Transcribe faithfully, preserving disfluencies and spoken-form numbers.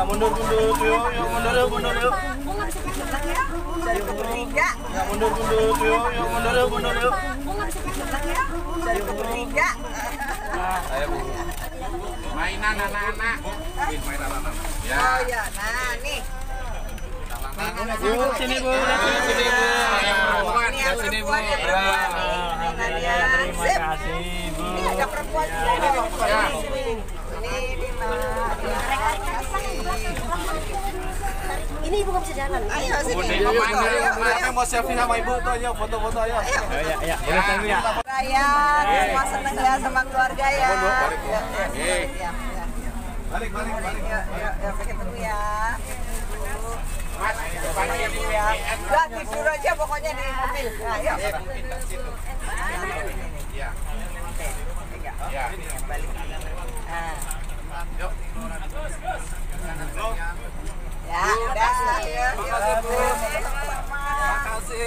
Ya mundur mundur yuk, yuk mundur yuk mundur yuk. Tiga. Ya mundur mundur yuk, yuk mundur yuk mundur yuk. Tiga. Nah, ayo Bu. Mainan anak-anak. Mainan anak-anak. Ya. Oh ya, nah nih. Bu, sini Bu, sini Bu. Yang perempuan, sini Bu. Ya, terima kasih Bu. Ini ada perempuan juga ini. Ini Ini ibu nggak bisa jalan. Ayo sini. Saya mau selfie sama ibu tuh, ayo foto-foto ayo. Ayo ya, boleh selfie ya. Raya, semua seneng ya sama keluarga ya. Balik, balik, balik. Ya, ya, pakai tunggu ya. Mas, ya. Udah tidur aja pokoknya di mobil. Ayo. Iya. Ya, balik. Ah. Yuk. Ya, udah ya. Terima kasih.